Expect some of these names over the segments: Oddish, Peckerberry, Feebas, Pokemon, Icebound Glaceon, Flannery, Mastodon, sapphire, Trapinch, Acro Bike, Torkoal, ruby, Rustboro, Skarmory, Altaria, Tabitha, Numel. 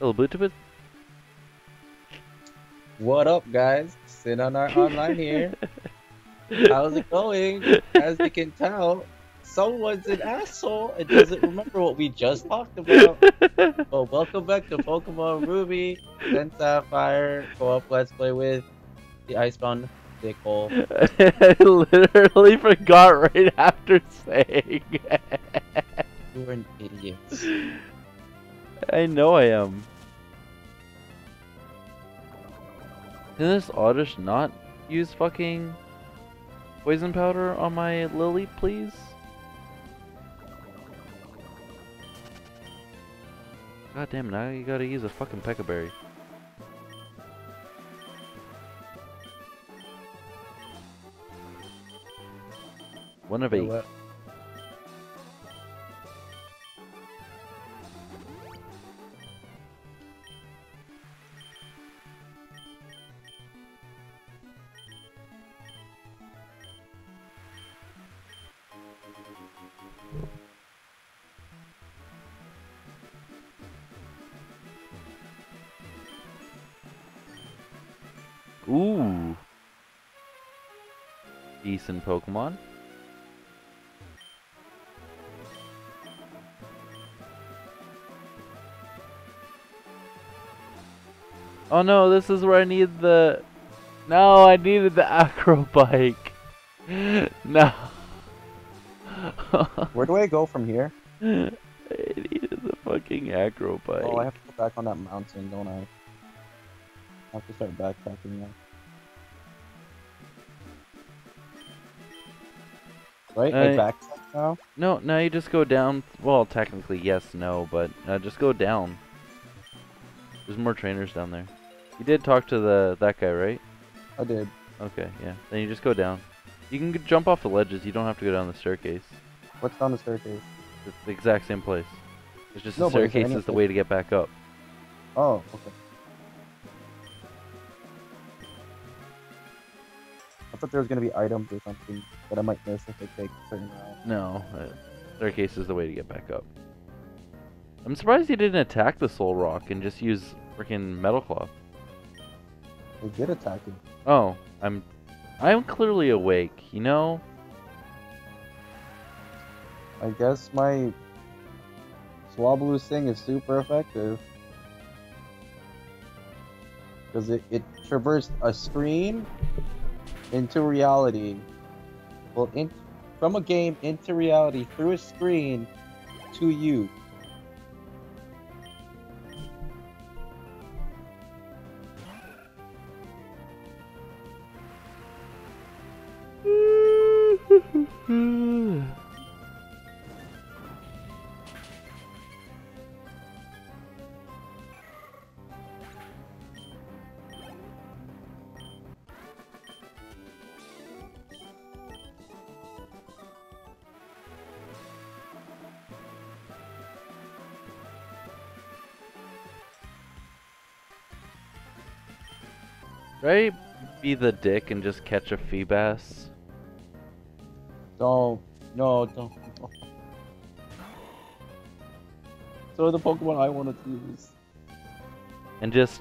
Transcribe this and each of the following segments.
Little Bluetooth. What up, guys? Sit on our online here. How's it going? As you can tell, someone's an asshole and doesn't remember what we just talked about. Well, welcome back to Pokemon Ruby and Sapphire Co-op Let's Play with the Icebound Glaceon. I literally forgot right after saying it. You're an idiot. I know I am. Can this Oddish not use fucking poison powder on my Lily, please? God damn it, now you gotta use a fucking Peckerberry. One of eight. Ooh, decent Pokemon. Oh no, this is where I need the... No, I needed the Acro Bike. No. Where do I go from here? I needed the fucking Acro Bike. Oh, I have to go back on that mountain, don't I? I have to start backpacking now. Right? I backpack now? No, no, you just go down. Well, technically, yes, no, but just go down. There's more trainers down there. You did talk to that guy, right? I did. Okay, yeah. Then you just go down. You can jump off the ledges. You don't have to go down the staircase. What's down the staircase? It's the exact same place. It's just the staircase is the way to get back up. Oh, okay. I thought there was going to be items or something that I might miss if I take a certain route. No, staircase is the way to get back up. I'm surprised he didn't attack the Soul Rock and just use freaking Metal Claw. They did attack him. Oh, I'm clearly awake, you know? I guess my Swablu's thing is super effective. Because it traversed a screen into reality. Well, from a game into reality through a screen to you. Right? Be the dick and just catch a Feebas. Don't. No, don't. So the Pokemon I wanted to use. And just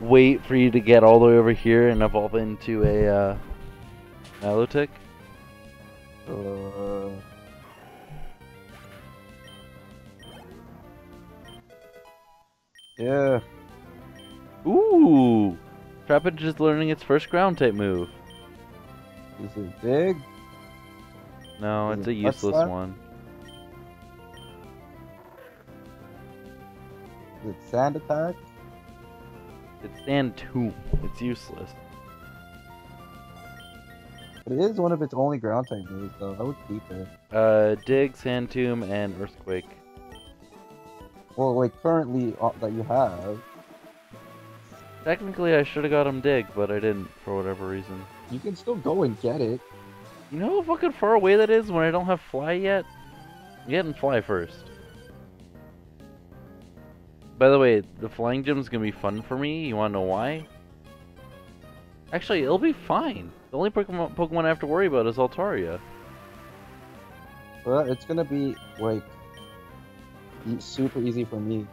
wait for you to get all the way over here and evolve into a Nilotic. Yeah. Ooh. Trapinch is learning its first ground type move. Is it big? No, it's a useless one. Is it sand attack? It's sand tomb. It's useless. But it is one of its only ground type moves, though. I would keep it. Dig, sand tomb, and earthquake. Well, like currently that you have. Technically, I should have got him dig, but I didn't for whatever reason. You can still go and get it. You know how fucking far away that is when I don't have fly yet? I'm getting fly first. By the way, the flying gym's gonna be fun for me. You wanna know why? Actually, it'll be fine. The only Pokemon I have to worry about is Altaria. Well, it's gonna be, like, super easy for me.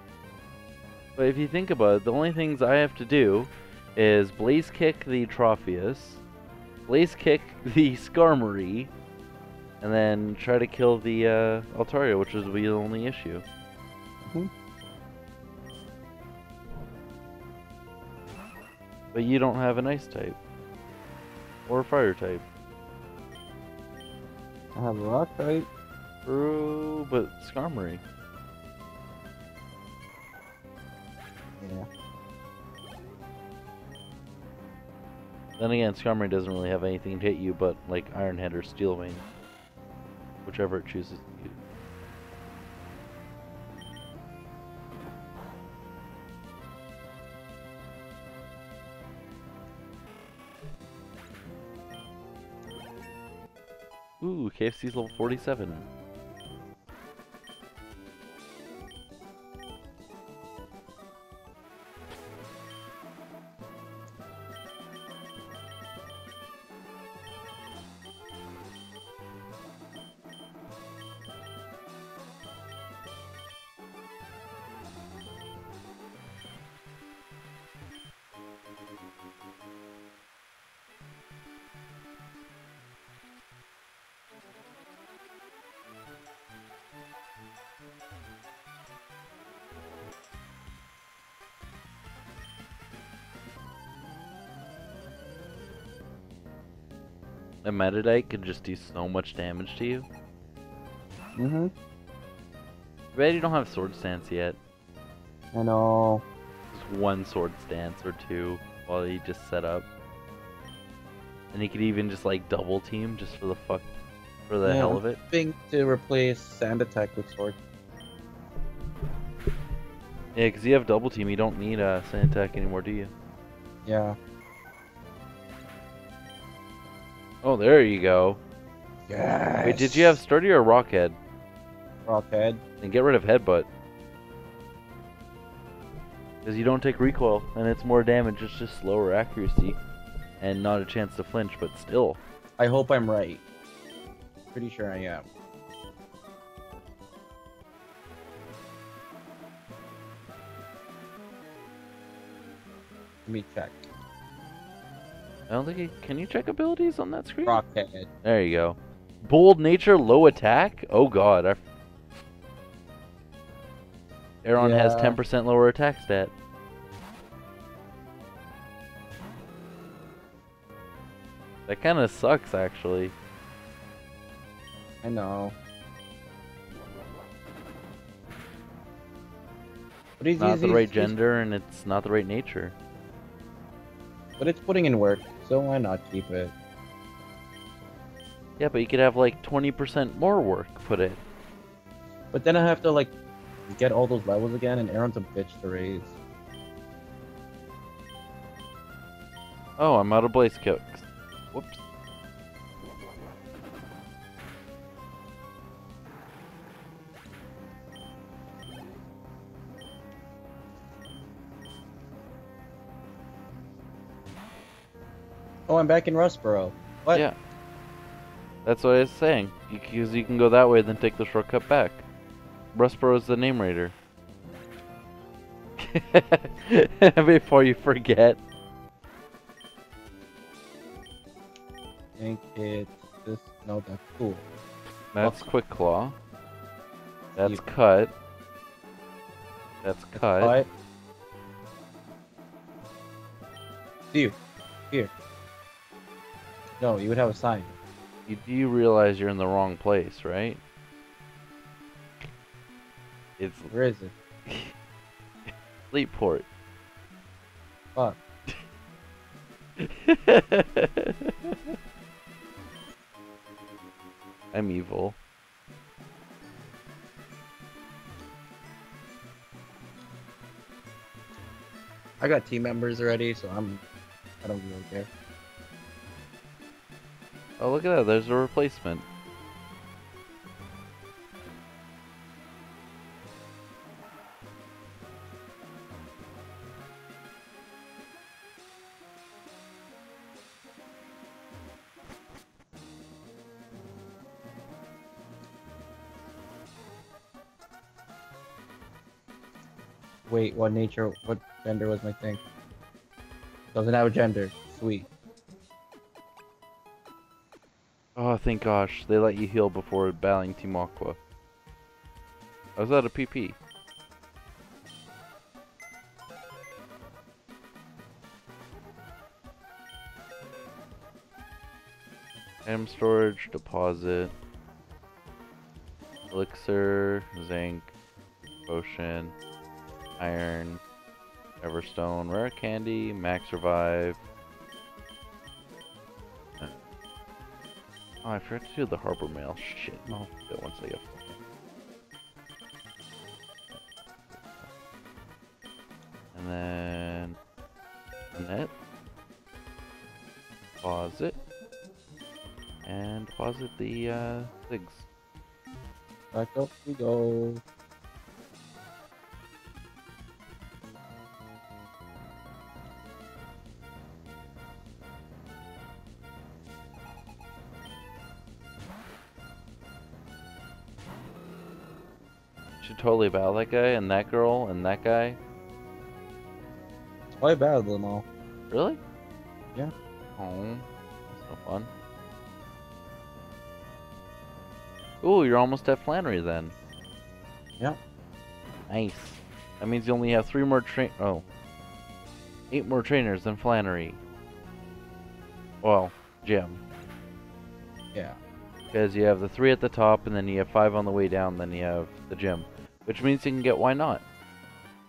But if you think about it, the only things I have to do is Blaze Kick the Tropheus, Blaze Kick the Skarmory, and then try to kill the Altaria, which is the only issue. Mm-hmm. But you don't have an ice type. Or a fire type. I have a rock type. True, but Skarmory. Yeah. Then again, Skarmory doesn't really have anything to hit you but, like, Iron Head or Steel Wing. Whichever it chooses to use. Ooh, KFC's level 47. A Metadite can just do so much damage to you. Mm-hmm. Red, you don't have Sword Stance yet. I know. Just one Sword Stance or two while you just set up. And you could even just like double team just for the fuck, for the hell of it. I think to replace Sand Attack with Sword. Yeah, because you have double team, you don't need Sand Attack anymore, do you? Yeah. Oh, there you go. Yes. Wait, did you have Sturdy or Rockhead? Rockhead. Then get rid of Headbutt. Because you don't take recoil, and it's more damage, it's just slower accuracy. And not a chance to flinch, but still. I hope I'm right. Pretty sure I am. Let me check. I don't think it... Can you check abilities on that screen? Rockhead. There you go. Bold nature, low attack? Oh god. Aeron has 10% lower attack stat. That kind of sucks, actually. I know. But it's not the right gender, and it's not the right nature. But it's putting in work. So why not keep it? Yeah, but you could have like 20% more work put in. But then I have to like get all those levels again, and Aeron's a bitch to raise. Oh, I'm out of Blaze Kick. Whoops. Oh, I'm back in Rustboro. What? Yeah. That's what I was saying. Because you can go that way, then take the shortcut back. Rustboro is the name raider. Before you forget. I think it's this. No, that's cool. That's Quick Claw. That's Cut. That's Cut. See you. Here. No, you would have a sign. You do realize you're in the wrong place, right? It's... Where is it? Sleepport. Fuck. I'm evil. I got team members already, so I don't really care. Oh, look at that, there's a replacement. Wait, what nature? What gender was my thing? Doesn't have a gender. Sweet. Oh, thank gosh. They let you heal before battling Team Aqua. I was out of PP. Item storage, deposit, elixir, zinc, potion, iron, everstone, rare candy, max revive. Oh, I forgot to do the harbor mail. Shit, no, do it once I get full. And then net, deposit, and deposit the things. Back up we go. Should totally battle that guy and that girl and that guy. I battled them all. Really? Yeah. Oh, that's no fun. Ooh, you're almost at Flannery then. Yep. Nice. That means you only have 8 more trainers than Flannery. Well, Jim. Yeah. Because you have the 3 at the top, and then you have 5 on the way down, then you have the gym. Which means you can get Why Not?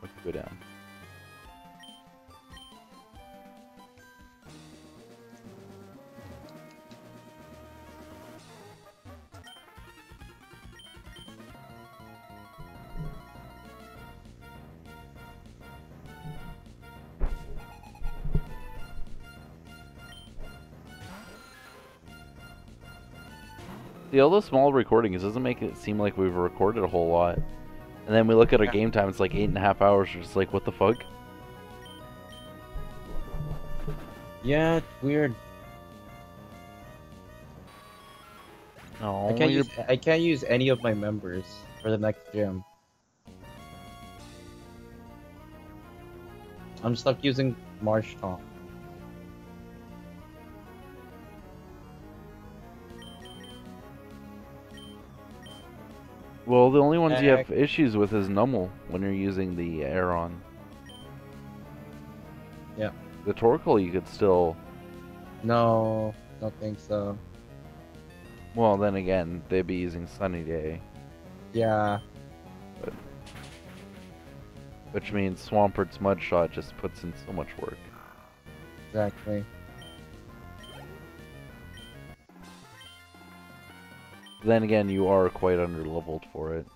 Let's go down. See, all those small recordings doesn't make it seem like we've recorded a whole lot. And then we look at our game time, it's like 8.5 hours, we're just like, what the fuck? Yeah, it's weird. No, I can't use any of my members for the next gym. I'm stuck using Marsh Tom. Well, the only ones you have issues with is Numel when you're using the Aeron. Yeah. The Torkoal you could still... No, don't think so. Well, then again, they'd be using Sunny Day. Yeah. But... Which means Swampert's Mudshot just puts in so much work. Exactly. Then again, you are quite underleveled for it.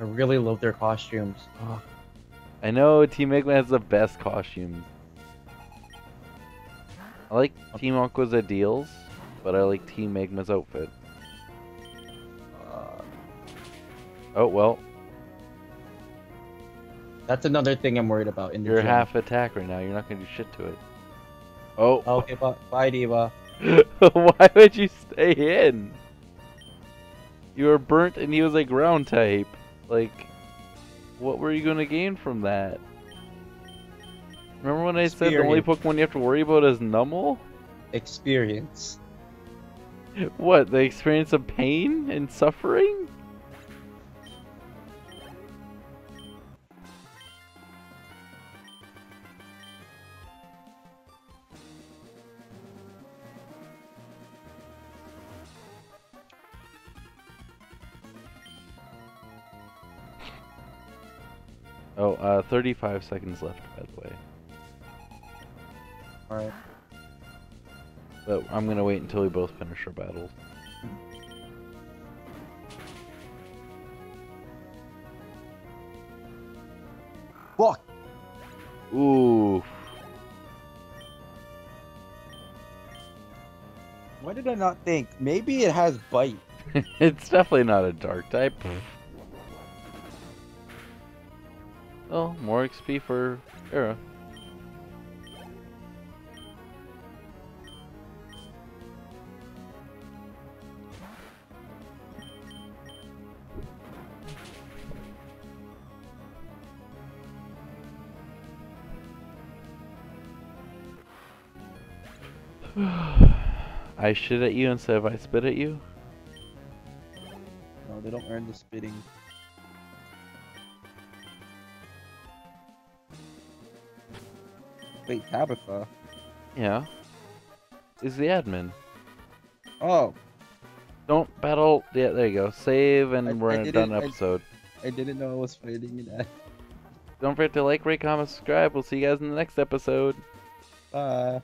I really love their costumes. Oh. I know, Team Eggman has the best costumes. I like Team Aqua's ideals, but I like Team Eggman's outfit. Oh, well. That's another thing I'm worried about in the gym. You're half attack right now. You're not going to do shit to it. Oh. Okay, bye, Diva. Why would you stay in? You were burnt and he was like ground type. Like, what were you going to gain from that? Remember when I said the only Pokemon you have to worry about is Numel? Experience. What, the experience of pain and suffering? Oh, 35 seconds left, by the way. Alright. But I'm gonna wait until we both finish our battles. Fuck! Ooh. Why did I not think? Maybe it has bite. It's definitely not a dark type. Oh, more XP for Era. I shit at you instead of I spit at you? No, they don't earn the spitting. Wait, Tabitha? Yeah? Is the admin. Oh. Don't battle. Yeah, there you go. Save and we're done episode. I didn't know I was fighting in that. Don't forget to like, rate, comment, subscribe. We'll see you guys in the next episode. Bye.